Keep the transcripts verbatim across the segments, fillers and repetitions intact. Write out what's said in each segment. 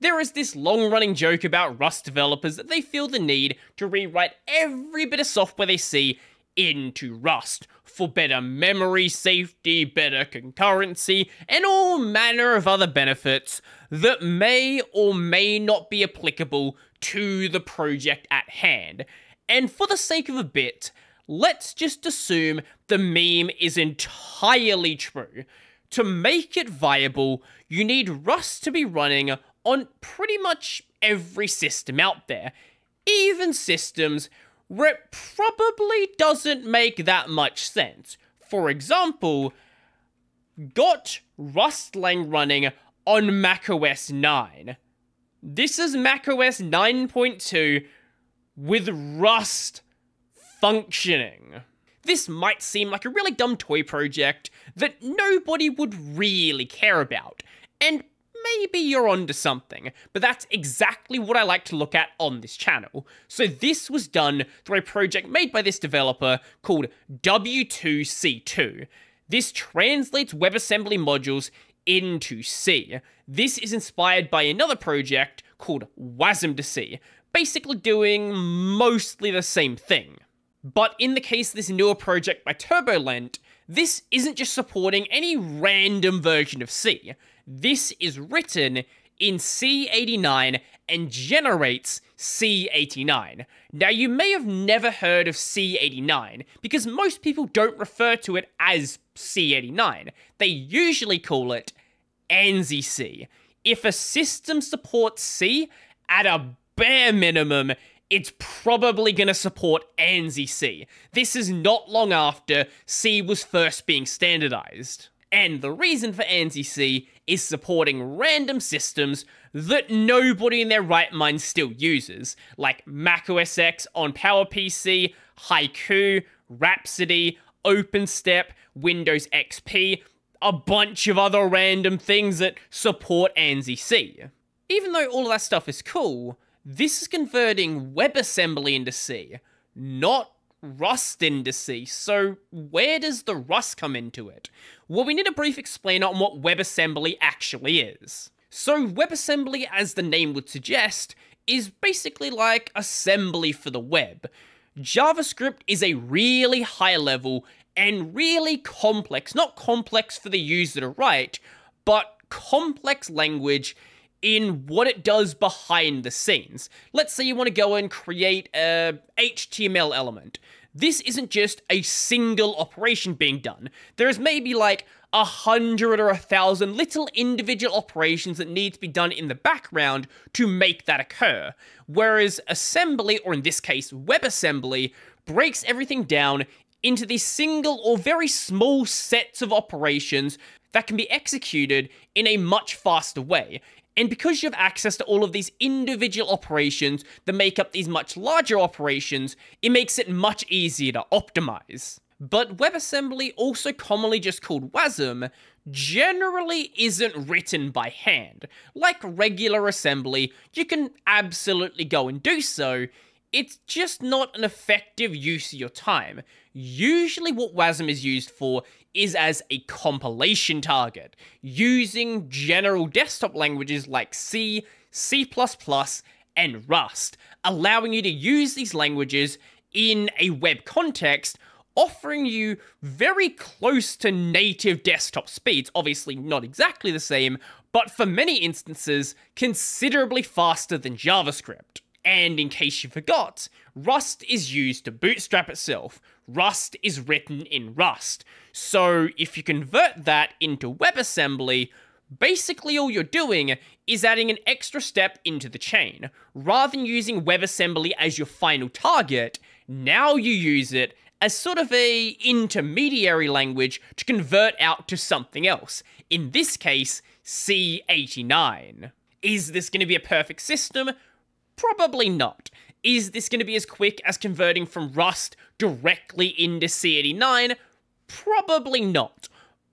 There is this long-running joke about Rust developers that they feel the need to rewrite every bit of software they see into Rust, for better memory safety, better concurrency, and all manner of other benefits that may or may not be applicable to the project at hand. And for the sake of a bit, let's just assume the meme is entirely true. To make it viable, you need Rust to be running on pretty much every system out there, even systems where it probably doesn't make that much sense. For example, got Rustlang running on mac O S nine. This is mac O S nine point two with Rust functioning. This might seem like a really dumb toy project that nobody would really care about, and maybe you're onto something, but that's exactly what I like to look at on this channel. So this was done through a project made by this developer called W two C two. This translates WebAssembly modules into C. This is inspired by another project called W A S M to C, basically doing mostly the same thing. But in the case of this newer project by Turbolent, this isn't just supporting any random version of C. This is written in C eighty-nine and generates C eighty-nine. Now, you may have never heard of C eighty-nine because most people don't refer to it as C eighty-nine. They usually call it ANSI C. If a system supports C, at a bare minimum, it's probably going to support ANSI C. This is not long after C was first being standardized. And the reason for ANSI C is supporting random systems that nobody in their right mind still uses, like mac O S ten on PowerPC, Haiku, Rhapsody, OpenStep, Windows X P, a bunch of other random things that support ANSI C. Even though all of that stuff is cool, this is converting WebAssembly into C, not Rust into C. So where does the Rust come into it? Well, we need a brief explainer on what WebAssembly actually is. So WebAssembly, as the name would suggest, is basically like assembly for the web. JavaScript is a really high level and really complex, not complex for the user to write, but complex language in what it does behind the scenes. Let's say you want to go and create a H T M L element. This isn't just a single operation being done. There is maybe like a hundred or a thousand little individual operations that need to be done in the background to make that occur. Whereas assembly, or in this case, WebAssembly, breaks everything down into these single or very small sets of operations that can be executed in a much faster way. And because you have access to all of these individual operations that make up these much larger operations, it makes it much easier to optimize. But WebAssembly, also commonly just called W A S M, generally isn't written by hand. Like regular assembly, you can absolutely go and do so. It's just not an effective use of your time. Usually what W A S M is used for is as a compilation target, using general desktop languages like C, C plus plus, and Rust, allowing you to use these languages in a web context, offering you very close to native desktop speeds, obviously not exactly the same, but for many instances, considerably faster than JavaScript. And in case you forgot, Rust is used to bootstrap itself. Rust is written in Rust. So if you convert that into WebAssembly, basically all you're doing is adding an extra step into the chain. Rather than using WebAssembly as your final target, now you use it as sort of a intermediary language to convert out to something else. In this case, C eighty-nine. Is this going to be a perfect system? Probably not. Is this going to be as quick as converting from Rust directly into C eighty-nine? Probably not.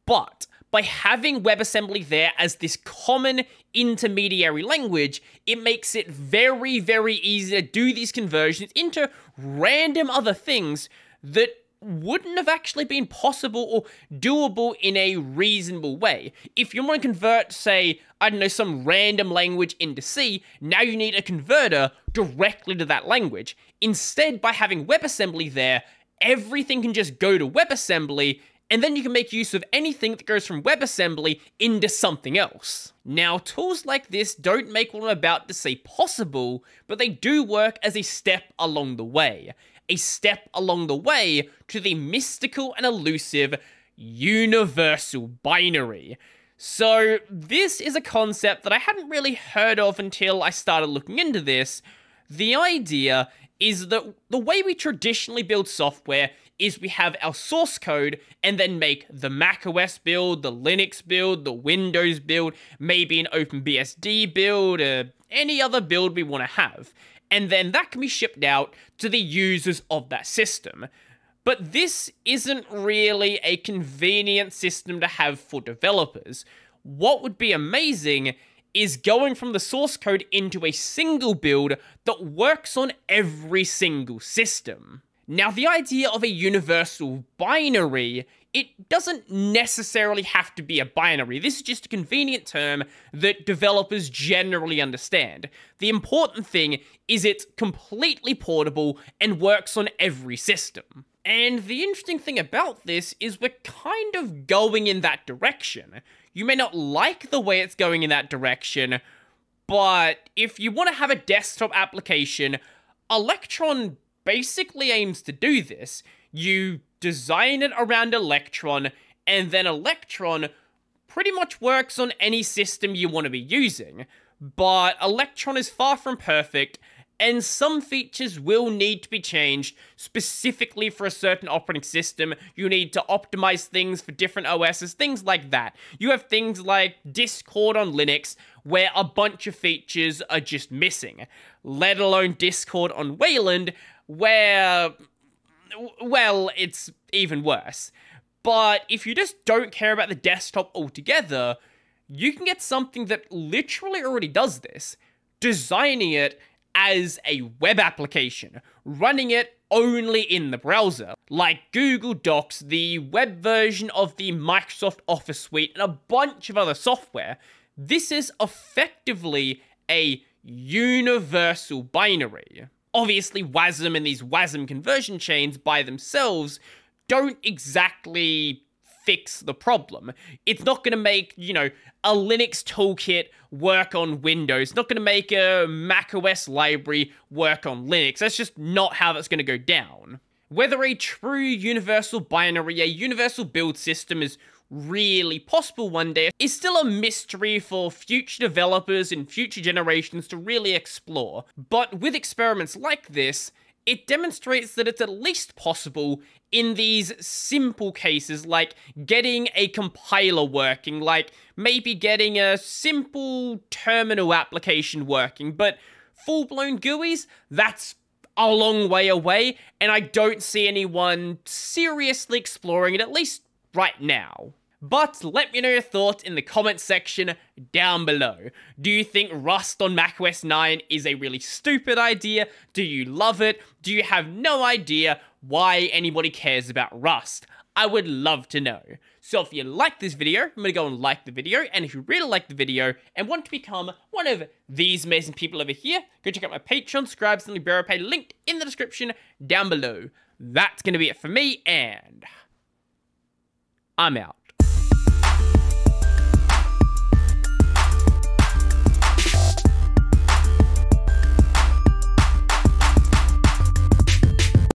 But by having WebAssembly there as this common intermediary language, it makes it very, very easy to do these conversions into random other things that wouldn't have actually been possible or doable in a reasonable way. If you want to convert, say, I don't know, some random language into C, now you need a converter directly to that language. Instead, by having WebAssembly there, everything can just go to WebAssembly, and then you can make use of anything that goes from WebAssembly into something else. Now, tools like this don't make what I'm about to say possible, but they do work as a step along the way. A step along the way to the mystical and elusive universal binary. So, this is a concept that I hadn't really heard of until I started looking into this. The idea is that the way we traditionally build software is we have our source code and then make the macOS build, the Linux build, the Windows build, maybe an OpenBSD build, uh, any other build we want to have. And then that can be shipped out to the users of that system. But this isn't really a convenient system to have for developers. What would be amazing is going from the source code into a single build that works on every single system. Now, the idea of a universal binary, it doesn't necessarily have to be a binary. This is just a convenient term that developers generally understand. The important thing is it's completely portable and works on every system. And the interesting thing about this is we're kind of going in that direction. You may not like the way it's going in that direction, but if you want to have a desktop application, Electron basically aims to do this. You design it around Electron, and then Electron pretty much works on any system you want to be using. But Electron is far from perfect, and some features will need to be changed specifically for a certain operating system. You need to optimize things for different O Ss, things like that. You have things like Discord on Linux, where a bunch of features are just missing, let alone Discord on Wayland, where, well, it's even worse. But if you just don't care about the desktop altogether, you can get something that literally already does this, designing it as a web application, running it only in the browser. Like Google Docs, the web version of the Microsoft Office suite, and a bunch of other software. This is effectively a universal binary. Obviously, W A S M and these W A S M conversion chains by themselves don't exactly fix the problem. It's not going to make, you know, a Linux toolkit work on Windows. It's not going to make a macOS library work on Linux. That's just not how that's going to go down. Whether a true universal binary, a universal build system is really possible one day is still a mystery for future developers and future generations to really explore. But with experiments like this, it demonstrates that it's at least possible in these simple cases, like getting a compiler working, like maybe getting a simple terminal application working. But full-blown G U Is, that's a long way away, and I don't see anyone seriously exploring it, at least right now. But let me know your thoughts in the comments section down below. Do you think Rust on Mac O S nine is a really stupid idea? Do you love it? Do you have no idea why anybody cares about Rust? I would love to know. So if you like this video, I'm going to go and like the video. And if you really like the video and want to become one of these amazing people over here, go check out my Patreon, Scribes, and Liberapay linked in the description down below. That's going to be it for me, and I'm out.